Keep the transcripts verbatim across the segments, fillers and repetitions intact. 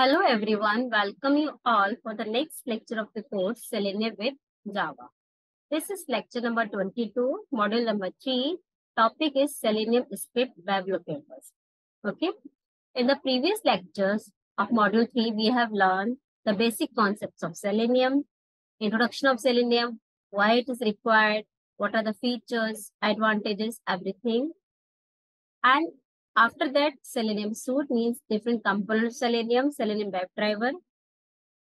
Hello everyone, welcome you all for the next lecture of the course Selenium with Java. This is lecture number twenty-two, module number three. Topic is Selenium script web locators. Okay. In the previous lectures of module three, we have learned the basic concepts of Selenium, introduction of Selenium, why it is required, what are the features, advantages, everything. And after that, Selenium suite means different components of Selenium, Selenium WebDriver.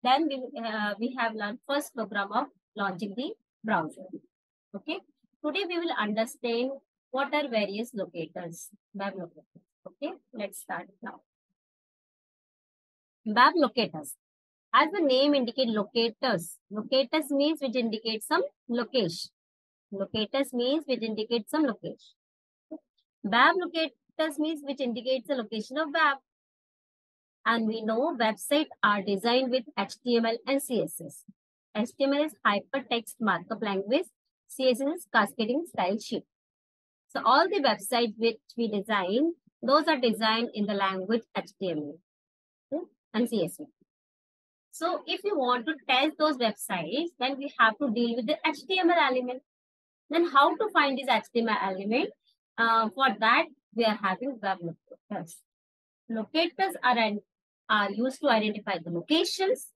Then we, uh, we have learned first program of launching the browser. Okay. Today we will understand what are various locators, web locators. Okay. Let's start now. Web locators. As the name indicates, locators. Locators means which indicate some location. Locators means which indicate some location. Web locators means which indicates the location of web. And we know websites are designed with H T M L and C S S. H T M L is hypertext markup language, C S S is cascading style sheet. So all the websites which we design, those are designed in the language H T M L and C S S. So if you want to test those websites, then we have to deal with the H T M L element. Then how to find this H T M L element? Uh, for that, we are having web locators. Locators are, are used to identify the locations.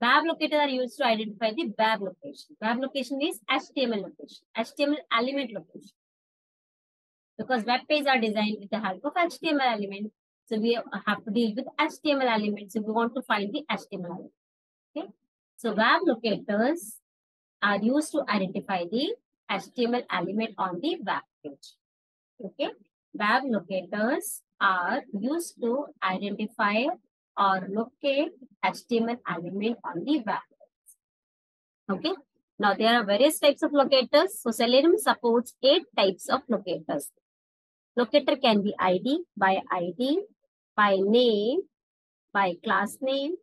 Web locators are used to identify the web location. Web location means H T M L location, H T M L element location. Because web pages are designed with the help of H T M L element. So we have to deal with H T M L elements. So we want to find the H T M L element. Okay. So web locators are used to identify the H T M L element on the web page. Okay. Web locators are used to identify or locate H T M L element on the web page. Okay. Now there are various types of locators. So Selenium supports eight types of locators. Locator can be I D, by I D, by name, by class name,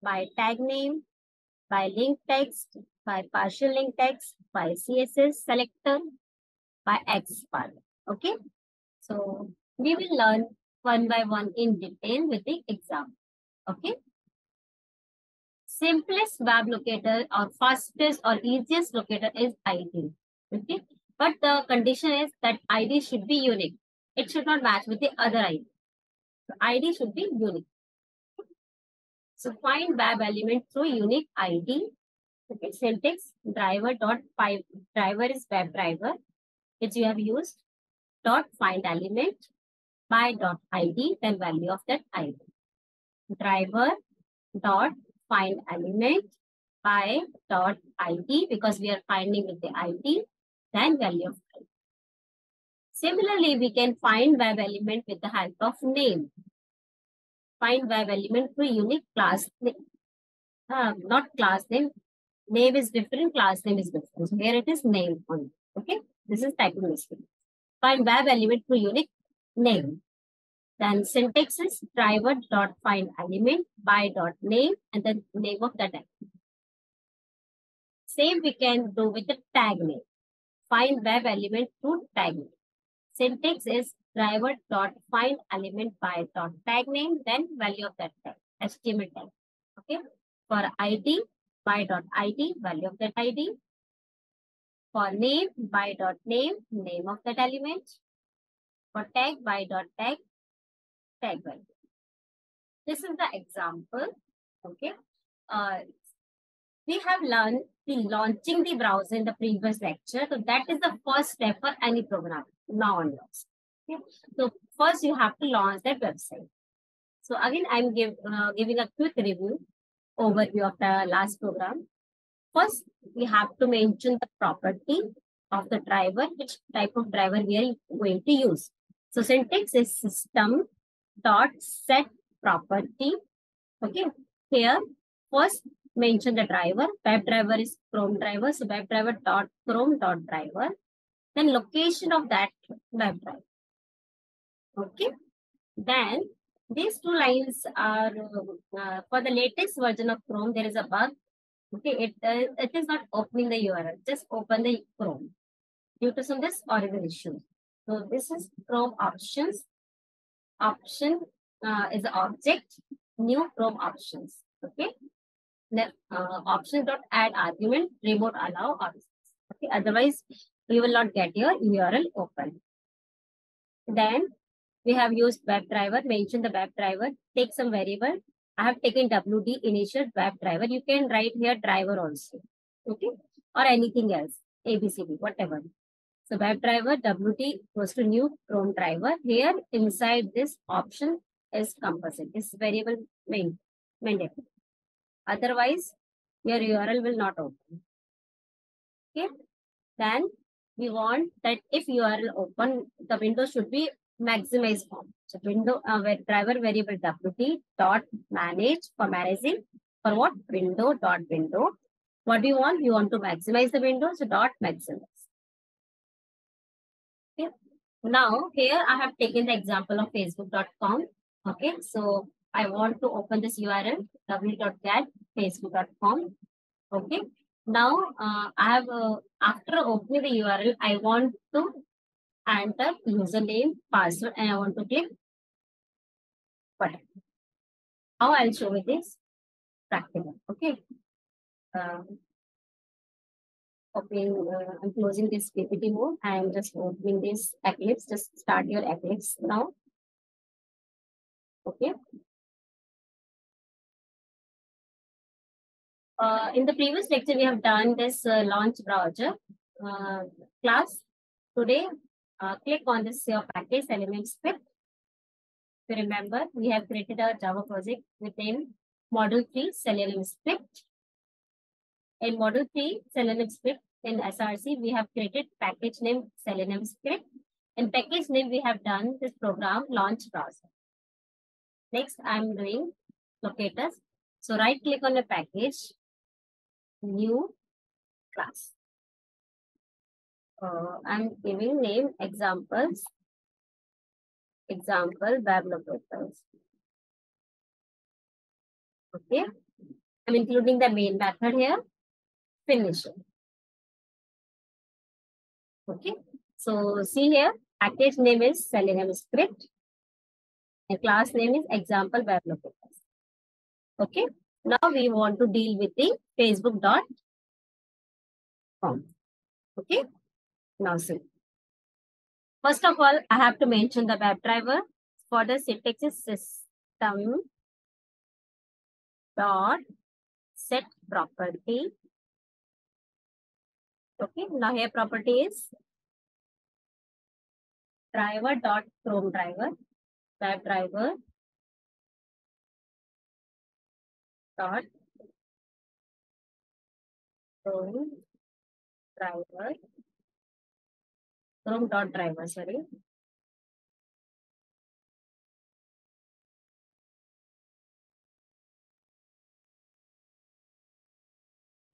by tag name, by link text, by partial link text, by C S S selector, by X path. Okay. So we will learn one by one in detail with the exam. Okay. Simplest web locator or fastest or easiest locator is I D. Okay. But the condition is that I D should be unique. It should not match with the other I D. So I D should be unique. So find web element through unique I D. Okay. Syntax driver dot py, driver is web driver, which you have used. Dot find element by dot I D, then value of that I D. Driver dot find element by dot I D, because we are finding with the I D, then value of I D. Similarly, we can find web element with the help of name. Find web element through unique class name. Uh, not class name. Name is different, class name is different. So here it is name only. Okay. This is typing mistake. Find web element through unique name. Then syntax is driver dot find element by dot name and then name of the tag. Same we can do with the tag name. Find web element through tag name. Syntax is driver dot find element by dot tag name, then value of that tag, H T M L tag. Okay. For I D, by dot I D, value of that I D. For name, by dot name, name of that element. For tag, by dot tag, tag value. This is the example. Okay. Uh, we have learned the launching the browser in the previous lecture. So that is the first step for any program now onwards. Okay. So first you have to launch that website. So again, I'm give, uh, giving a quick review overview of the last program. First, we have to mention the property of the driver, which type of driver we are going to use. So syntax is system dot set property. Okay. Here, first mention the driver. Web driver is Chrome driver. So web driver dot Chrome dot driver. Then location of that web driver. Okay. Then these two lines are uh, for the latest version of Chrome. There is a bug. Okay, it, uh, it is not opening the U R L, just open the Chrome due to some this origin issue. So this is Chrome options. Option uh, is the object. new Chrome options. Okay. Then uh, option dot add argument, remote allow options. Okay. Otherwise, you will not get your U R L open. Then we have used WebDriver. Mention the WebDriver. Take some variable. I have taken W D initial WebDriver. You can write here driver also. Okay. Or anything else. A B C D, whatever. So WebDriver W D goes to new Chrome driver. Here inside this option is composite. This variable main mandatory. Otherwise, your U R L will not open. Okay. Then we want that if U R L open, the window should be maximized form. So window uh, driver variable W D dot manage for managing for what window dot window. What do you want? You want to maximize the window, so dot maximize. Okay. Now here I have taken the example of facebook dot com. Okay, so I want to open this U R L w dot get facebook dot com. Okay. Now uh, I have uh, after opening the U R L, I want to enter username, password, and I want to click button. How I'll show you this practical. Okay. Um, open, uh, I'm closing this P P T mode. I'm just opening this Eclipse. Just start your Eclipse now. Okay. Uh, in the previous lecture, we have done this uh, launch browser uh, class. Today, uh, click on this your package element script. If you remember, we have created our Java project within module three Selenium script. In module three, Selenium script, in S R C, we have created package name Selenium script. In package name, we have done this program launch browser. Next, I'm doing locators. So right click on the package, new class. Uh, I'm giving name examples, example Weblocator. Okay, I'm including the main method here. Finish. Okay, so see here, package name is Selenium script, and class name is example Weblocator. Okay, now we want to deal with the facebook dot com. Okay, now see. First of all, I have to mention the WebDriver for the syntax is system dot set property. Okay, now here property is driver dot Chrome driver, WebDriver dot Chrome driver, Chrome dot driver, sorry.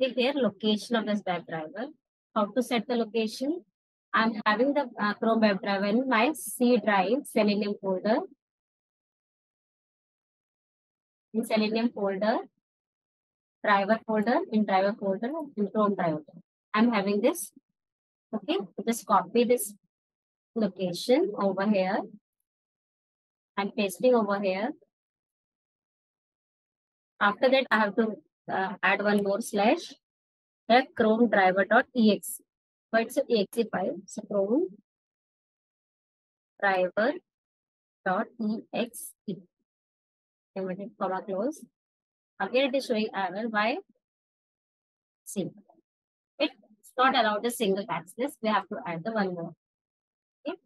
See here, location of this WebDriver. How to set the location? I'm having the uh, Chrome WebDriver in my C drive, Selenium folder. In Selenium folder, driver folder, in driver folder, in Chrome driver. I'm having this. Okay, just copy this location over here. I'm pasting over here. After that, I have to uh, add one more slash. That Chrome driver dot E X E, but it's an E X E file. So Chrome driver dot E X E. Inverted comma close. Again, it is showing error by single. It's not allowed a single access. We have to add the one more. Okay.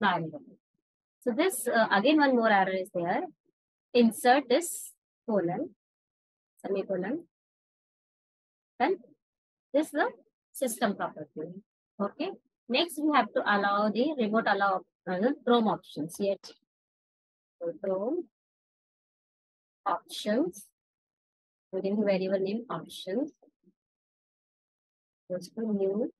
Now So this, uh, again, one more error is there. Insert this colon, semicolon. Then this is the system property. Okay. Next, we have to allow the remote allow uh, Chrome options here. So Chrome options, within the variable name options. Goes to new.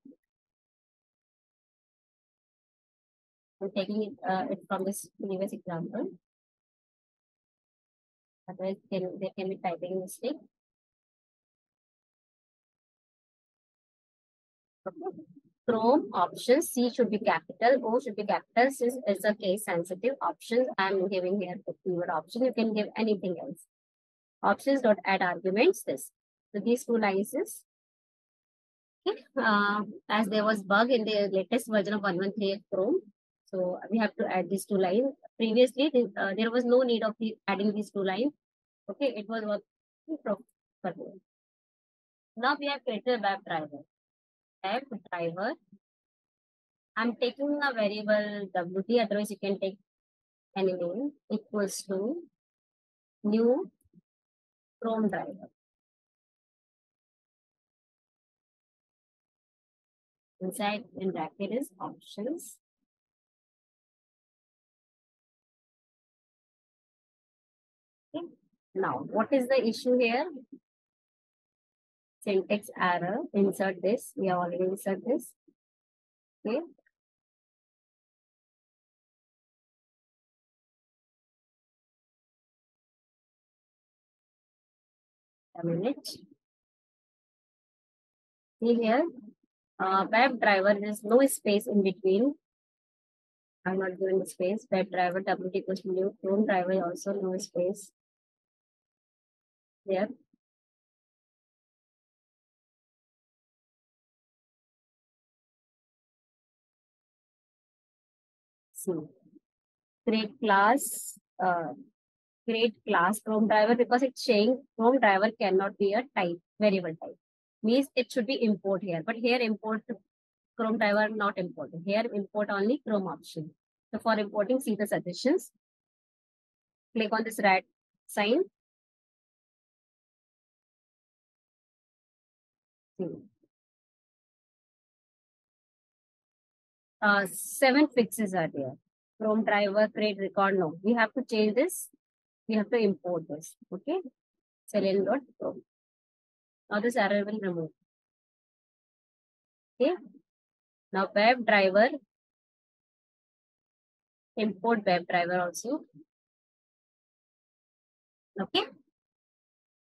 I'm taking it, uh, it from this previous example. Otherwise, can, there can be typing mistake. Okay. Chrome options. C should be capital, O should be capital. Since it's a case sensitive options, I'm giving here the keyword option. You can give anything else. Options dot add arguments. This. So these two lines is. Okay. Uh, as there was bug in the latest version of one point one point three of Chrome, so we have to add these two lines. Previously, this, uh, there was no need of the adding these two lines. Okay, it was working properly. Now we have created a WebDriver. WebDriver. I'm taking a variable W D, otherwise you can take any name, equals to new Chrome driver. Inside in bracket is options. Okay. Now, what is the issue here? Syntax error. Insert this. We have already inserted this. Okay. A minute. See here. Uh, WebDriver, there is no space in between. I'm not given the space. WebDriver, W D equals new. Chrome driver also no space. There. So, create class, uh, create class Chrome driver, because it's saying Chrome driver cannot be a type, variable type. Means it should be import here, but here import Chrome driver not imported. Here import only Chrome option. So for importing, see the suggestions. Click on this red sign. Uh, seven fixes are there. Chrome driver, create record, no. We have to change this. We have to import this. Okay. Selenium dot chrome. Now this error will remove. Okay. Now WebDriver, import WebDriver also. Okay.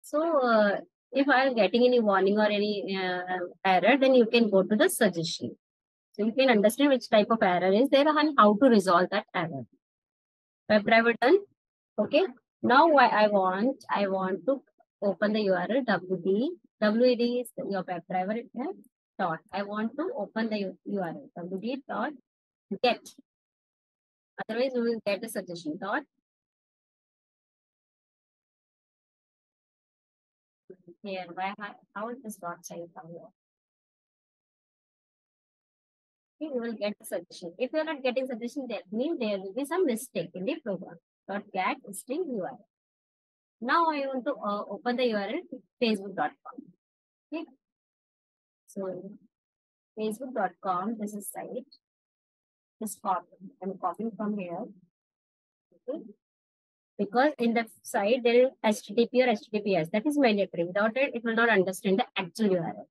So uh, if I am getting any warning or any uh, error, then you can go to the suggestion. So you can understand which type of error is there and how to resolve that error. WebDriver done. Okay. Now why I want I want to open the U R L W D. W D is your WebDriver itself. Dot. I want to open the U R L W D dot get. Otherwise, we will get the suggestion dot. Here, why how is this dot sign from here? Okay, we will get the suggestion. If you are not getting suggestion, that means there will be some mistake in the program. Dot get string U R L. Now I want to uh, open the U R L facebook dot com. Okay. So facebook dot com, this is site. Just copy. I'm copying from here. Okay. Because in the site there is H T T P or H T T P S. That is mandatory. Without it, it will not understand the actual U R L.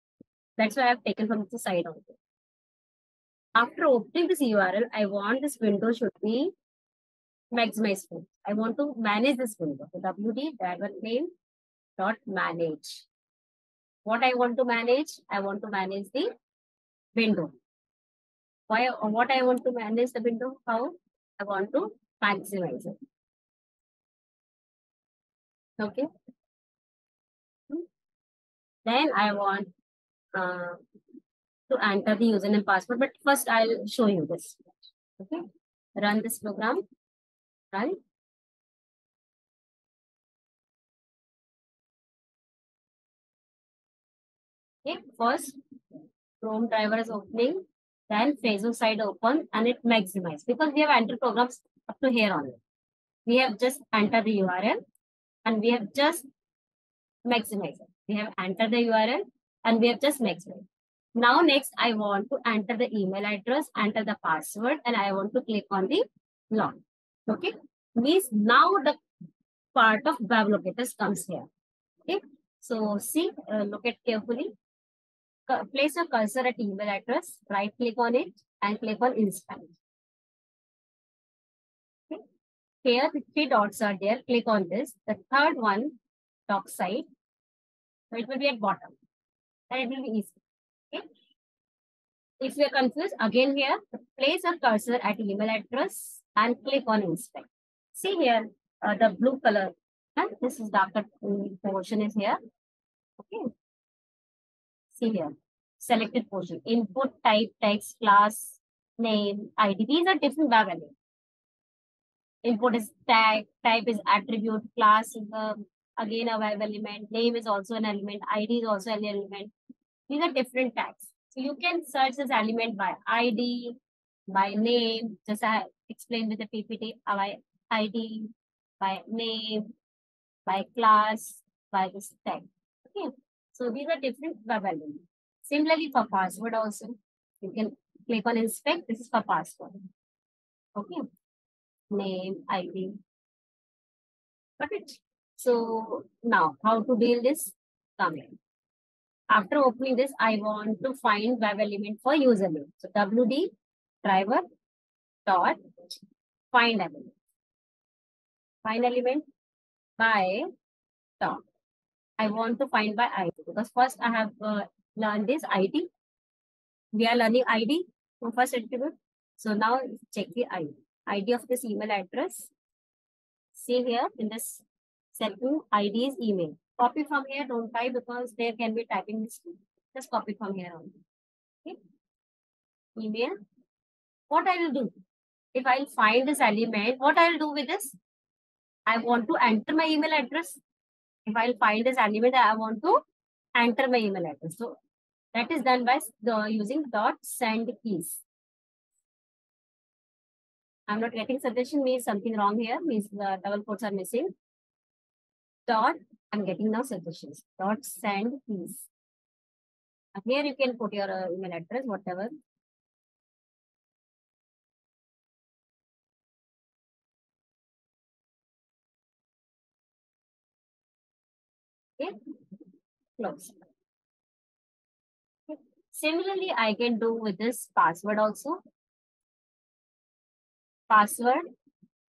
That's why I have taken from the site also. After opening this U R L, I want this window should be maximize space. I want to manage this window. So W D driver name dot manage. What I want to manage? I want to manage the window. Why? What I want to manage the window? How? I want to maximize it. Okay. Then I want uh, to enter the username password. But first, I'll show you this. Okay. Run this program. Right. Okay, first Chrome driver is opening, then Facebook site open and it maximizes because we have entered programs up to here only. We have just entered the U R L and we have just maximized it. We have entered the U R L and we have just maximized. Now next I want to enter the email address, enter the password, and I want to click on the log. Okay, means now the part of WebLocators comes here. Okay, so see, uh, look at carefully. C place your cursor at email address, right click on it, and click on Inspect. Okay, here the three dots are there. Click on this. The third one, doc site. So it will be at bottom, and it will be easy. Okay, If you're confused, again here, place your cursor at email address and click on inspect. See here, uh, the blue color, and this is the after portion is here. Okay. See here, selected portion, input type, text, class, name, I D. These are different value. Input is tag, type is attribute, class is uh, again a web element, name is also an element, I D is also an element. These are different tags. So you can search this element by I D, by name, just I explained with the P P T, by I D, by name, by class, by this tag. Okay. So these are different web elements. Similarly for password also, you can click on inspect. This is for password. Okay. Name, I D. Perfect. So now how to build this? Come in. After opening this, I want to find web element for username. So W D driver dot find element. Find element by dot. I want to find by I D because first I have uh, learned this I D. We are learning I D from first attribute. So now check the I D. I D of this email address. See here in this setting, I D is email. Copy from here, don't type because there can be typing mistake. Just copy from here on. Okay. Email. What I will do? If I find this element, what I will do with this? I want to enter my email address. If I find this element, I want to enter my email address. So that is done by the, using dot send keys. I'm not getting suggestion, means something wrong here, means the double quotes are missing. Dot, I'm getting now suggestions. Dot send keys. Here you can put your uh, email address, whatever. Okay, close. Okay. Similarly, I can do with this password also. Password,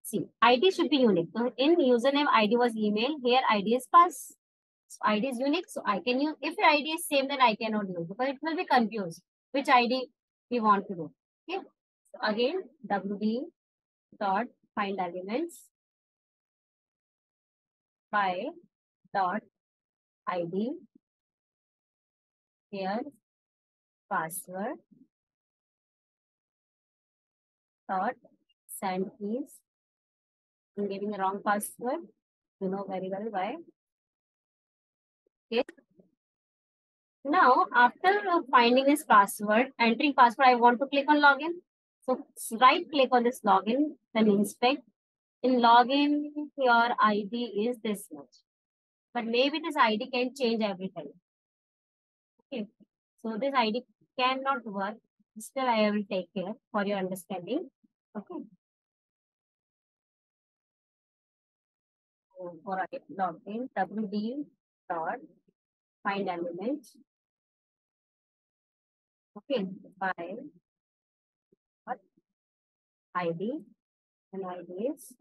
see, I D should be unique. So in username, I D was email. Here, I D is pass. So I D is unique. So I can use, if your I D is same, then I cannot use because it will be confused which I D we want to do. Okay. So again, W D dot find elements by dot I D. Here, password dot send keys. I'm giving the wrong password. You know very well why. Okay. Now, after finding this password, entering password, I want to click on login. So right click on this login, then inspect. In login, your I D is this much. But maybe this I D can change every time. Okay. So this I D cannot work. Still, I will take care for your understanding. Okay. For I log in W D dot find element. Okay, by what I D and I Ds.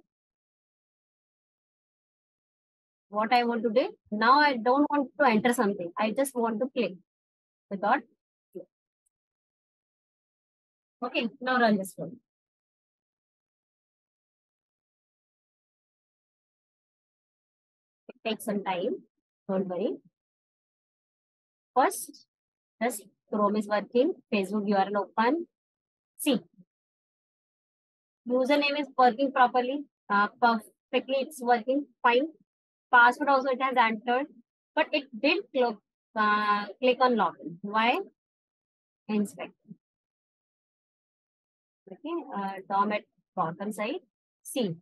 What I want to do now, I don't want to enter something. I just want to click the dot. Okay, now run this one. Take some time, don't worry. First, just Chrome is working, Facebook U R L open. See, username is working properly, uh, perfectly, it's working fine. Password also it has entered, but it did click, uh, click on login. Why? Inspect. Okay, uh, DOM at bottom side. See,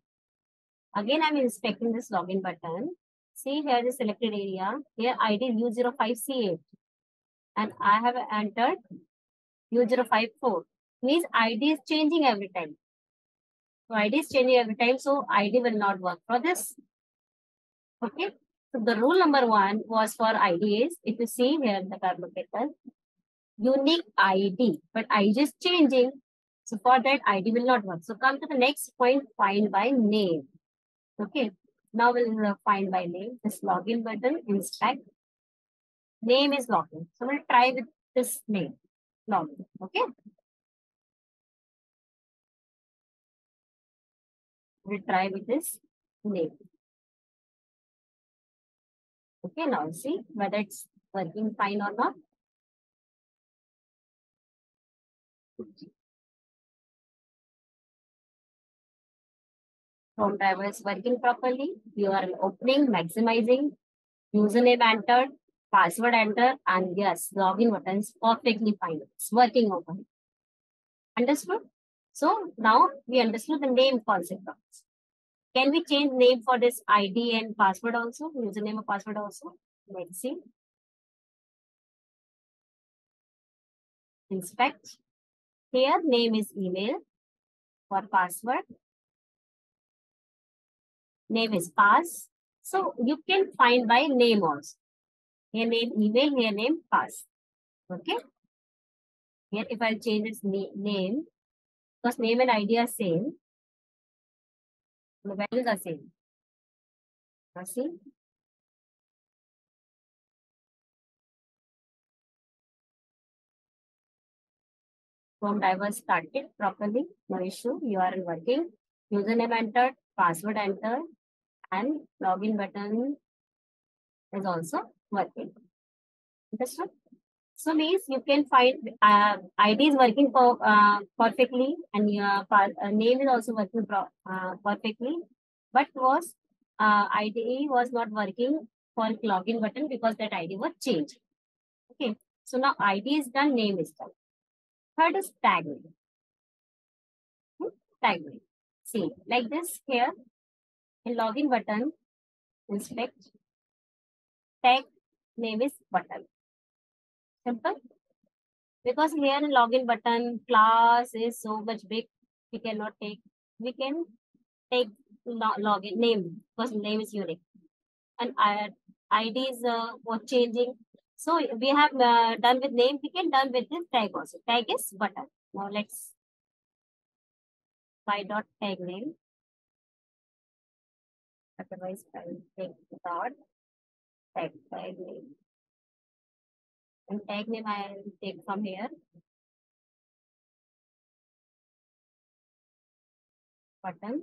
again I'm inspecting this login button. See here the selected area, here I D is U zero five C eight and I have entered U zero five four. Means I D is changing every time. So I D is changing every time, so I D will not work for this. Okay, so the rule number one was for I D is, if you see here in the weblocator, unique I D, but I D is changing. So for that I D will not work. So come to the next point, find by name. Okay. Now we'll find by name, this login button, inspect. Name is login. So we'll try with this name. normally. Okay. We'll try with this name. Okay, now see whether it's working fine or not. Chrome driver is working properly. You are opening, maximizing, username entered, password entered, and yes, login button is perfectly fine. It's working over here. Understood? So now we understood the name concept. Can we change name for this I D and password also? Username and password also? Let's see. Inspect. Here name is email for password. Name is pass. So you can find by name also. Here name email, here name pass. Okay. Here if I change this name, because name and I D are same, the values are same. Now see. Chrome driver started properly, no issue, U R L working, username entered, password entered, and login button is also working. Understood? So means you can find uh, I D is working for, uh, perfectly, and your uh, name is also working pro uh, perfectly. But was uh, I D was not working for login button because that I D was changed. Okay, so now I D is done, name is done. Third is tag name. Hmm? Tag name. See, like this here in login button, inspect, tag name is button. Simple, because here in login button class is so much big, we cannot take, we can take login name because name is unique and I D is uh, was changing. So we have uh, done with name, we can done with this tag also. Tag is button. Now let's by dot tag name. Otherwise, I will take dot tag tag name. And tag name I will take from here. Button.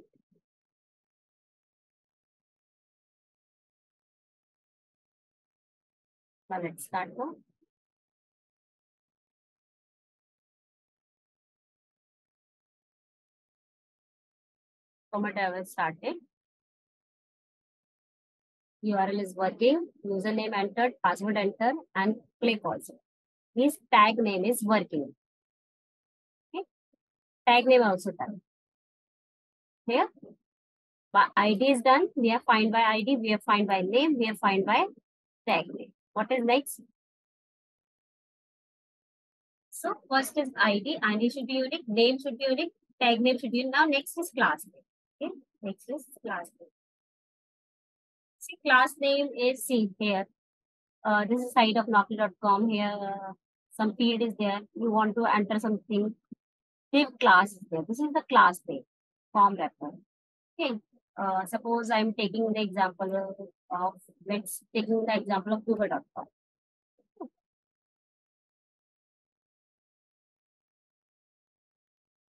Now let's start now. Chrome driver started. U R L is working, username entered, password entered, and click also. This tag name is working. Okay. Tag name also done. Here, but I D is done. We are find by I D, we are find by name, we are find by tag name. What is next? So first is I D, I D should be unique, name should be unique, tag name should be unique. Now next is class name. Okay, next is class name. See, class name is see here. Uh, this is site of naukri dot com. Here, uh, some field is there. You want to enter something. Save class is there. This is the class name, form reference. Okay. Uh, suppose I'm taking the example of, of let's taking the example of google dot com. Okay.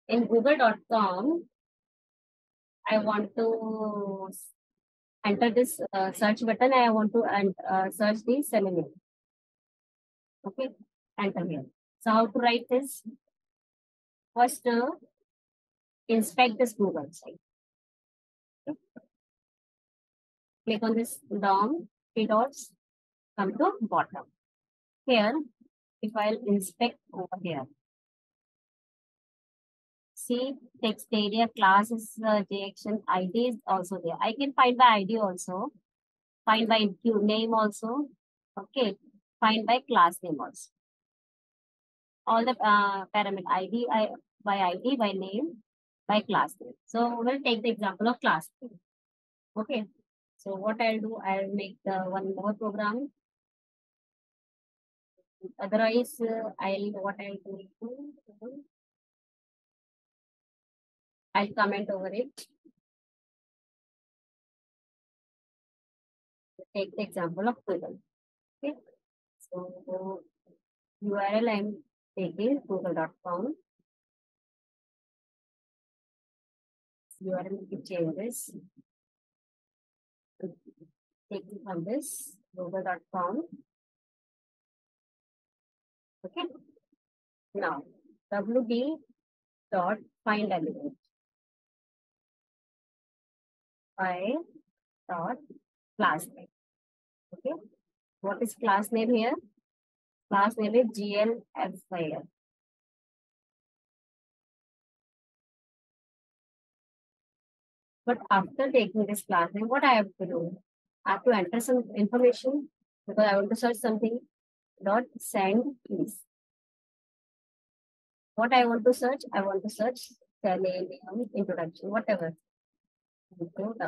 In google dot com, I want to enter this uh, search button. I want to uh, search the Selenium. Okay, enter here. So how to write this? First, uh, inspect this Google site. Okay. Click on this D O M, three dots, come to bottom. Here, if I'll inspect over here. See, text area, class is uh, J action, I D is also there. I can find by I D also, find by name also, okay, find by class name also. All the uh, parameter I D, I, by I D, by name, by class name. So we'll take the example of class name. Okay, so what I'll do, I'll make the one more program. Otherwise, uh, I'll what I'll do. I'll comment over it. Take the example of Google. Okay. So U R L I'm again google dot com. U R L changes. Taking from this google dot com. Okay. Now W B dot find element. Find dot class name. Okay. What is class name here? Class name is G L F I L. But after taking this class name, what I have to do? I have to enter some information because I want to search something. Dot send keys. What I want to search? I want to search Selenium introduction, whatever. Okay.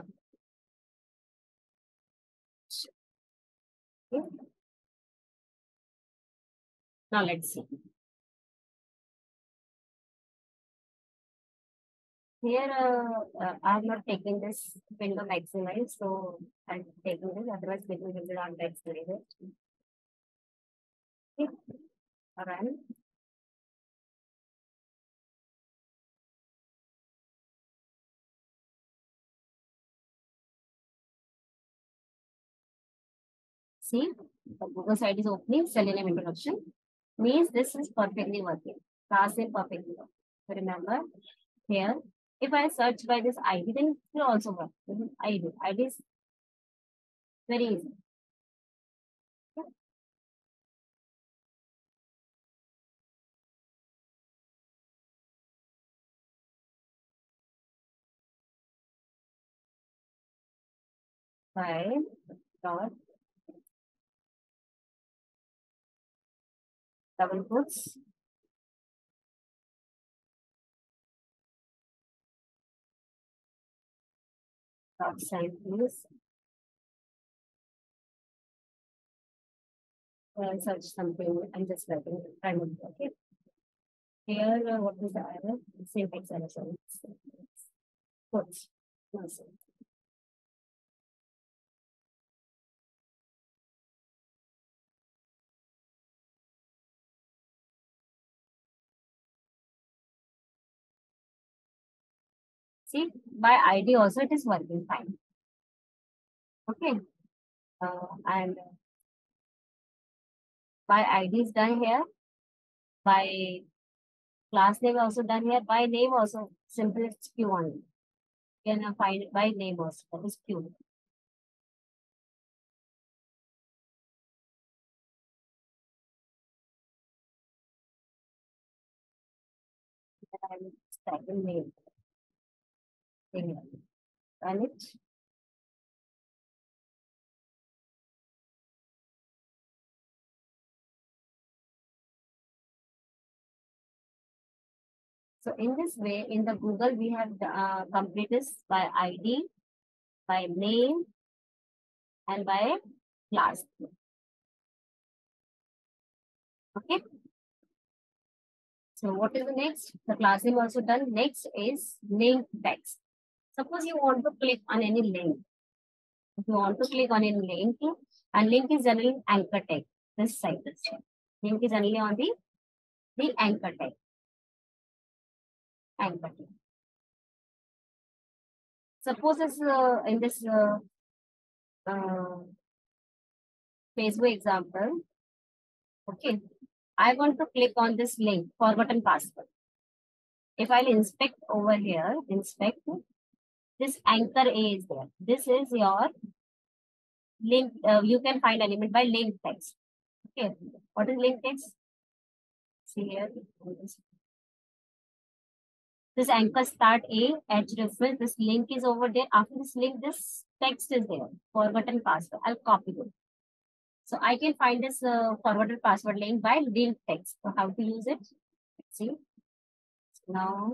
Now let's see. Here uh, uh, I have not taken this window maximize, so I'm taking this, otherwise it will not maximize it. Okay. All right. See, the Google site is opening Selenium introduction. Means this is perfectly working. Class name perfectly working. So remember, here, if I search by this I D, then it will also work. This is I D. I D is very easy. Okay. Five dot double quotes. Dot sign please. I'll search something. I'm just writing. I'm okay. Here, uh, what is the error? Syntax error. Quotes. See, by I D also it is working fine. Okay. Uh, and by I D is done here. By class name also done here. By name also, simple, it's Q only. You can find it by name also, that is Q. And second name. Run it. So in this way, in the Google, we have uh, complete this by I D, by name, and by class. Okay. So what is the next? The class name also done. Next is link text. Suppose you want to click on any link. If you want to click on any link, and link is generally anchor tag. This site is link is only on the the anchor tag. Anchor tag. Suppose this uh, in this uh, uh, Facebook example. Okay, I want to click on this link, forgotten password. If I'll inspect over here, inspect. This anchor A is there. This is your link. Uh, you can find element by link text. Okay. What is link text? See here. This anchor start A, H reference. This link is over there. After this link, this text is there. Forgotten password. I'll copy it. So I can find this uh, forgotten password link by link text. So how to use it? Let's see. Now.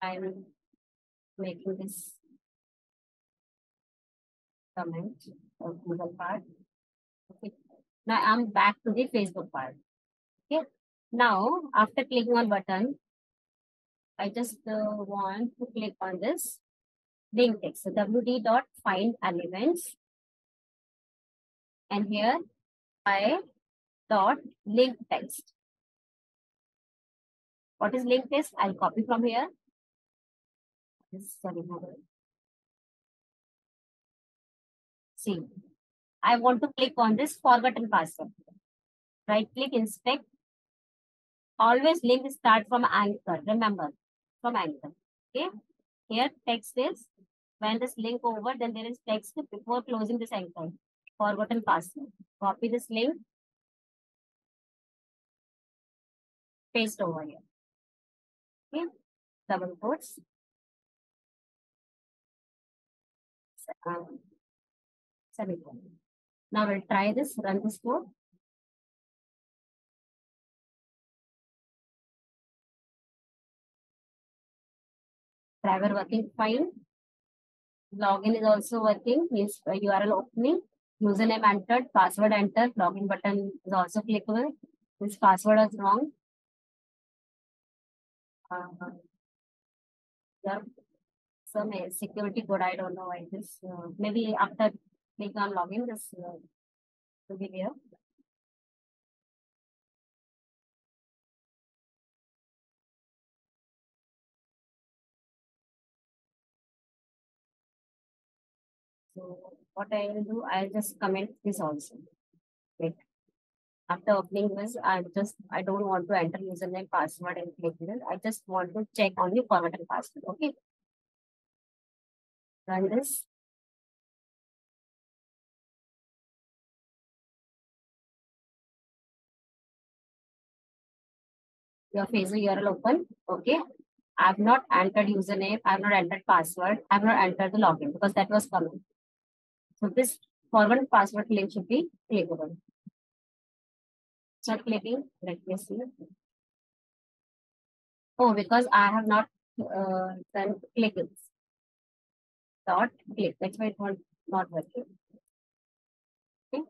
I'm making this comment or Google part. Okay. Now I'm back to the Facebook part. Okay. Now after clicking on button, I just uh, want to click on this link text. So W D dot find elements, and here I dot link text. What is link text? I'll copy from here. See, I want to click on this forgotten password. Right click, inspect. Always link start from anchor. Remember, from anchor. Okay. Here text is, when this link over, then there is text before closing this anchor. Forgotten password. Copy this link. Paste over here. Okay. Double quotes. Um, semicolon. Now we'll try this. Run this code. Driver working fine. Login is also working. Means U R L opening. Username entered. Password entered. Login button is also clickable. This password is wrong. Uh, yeah. Some security code, I don't know why this. Uh, maybe after click on login, this uh, will be here. So what I will do, I'll just comment this also. Click. After opening this, I just I don't want to enter username, password, and click here. I just want to check only forgotten password. Okay. Run this. Your Facebook U R L open. Okay. I've not entered username. I've not entered password. I've not entered the login because that was coming. So this forgotten password link should be clickable. Start clicking. Let me see. Oh, because I have not uh, done clicking. Dot click. That's why it won't not working. Okay.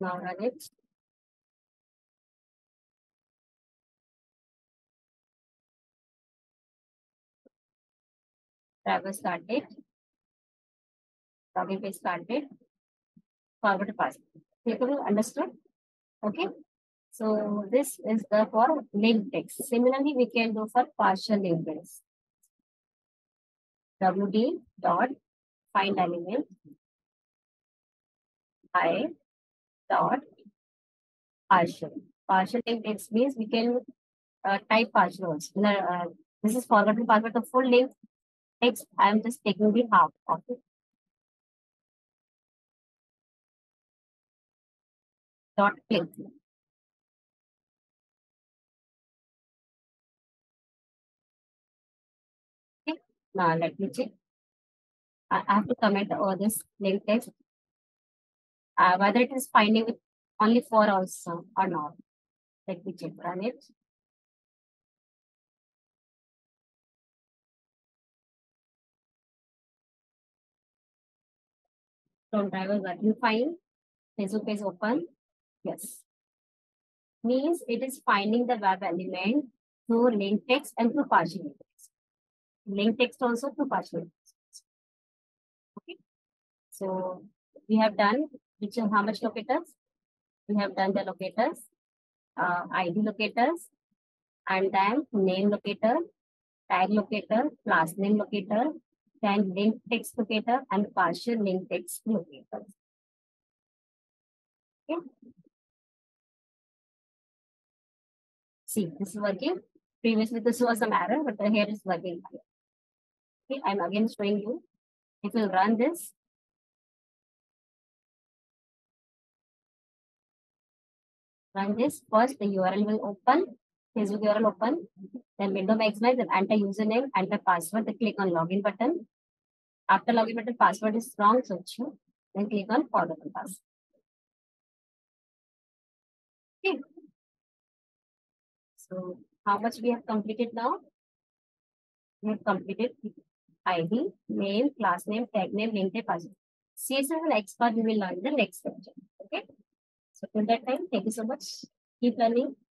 Now run it. Driver started. Login page started. Forward password. Clickable, understood? Okay. So this is the for link text. Similarly, we can do for partial link text. W D dot find element I dot partial. Partial link text means we can uh, type partial also. Uh, this is forgotten password. The full link text, I am just taking the half of it. Dot click. Now let me check. I have to comment over this link text. Uh, whether it is finding with only four also or not. Let me check. Run it. Chrome driver working fine. Facebook page open. Yes. Means it is finding the web element through link text and through partial link text. Link text also to partial. Okay. So we have done which how much locators? We have done the locators, uh, I D locators, and then name locator, tag locator, class name locator, then link text locator, and partial link text locator. Okay. See, this is working. Previously this was some error, but the here is working. Okay, I'm again showing you. If you run this, run this first, the U R L will open, Facebook U R L open, then window maximize, then enter username, enter password, then click on login button. After login button, password is wrong, so true. Then click on forgotten password. Okay. So how much we have completed now? We have completed I D, name, class name, tag name, link type, password. C S S and expert we will learn in the next section. Okay. So till that time, thank you so much. Keep learning.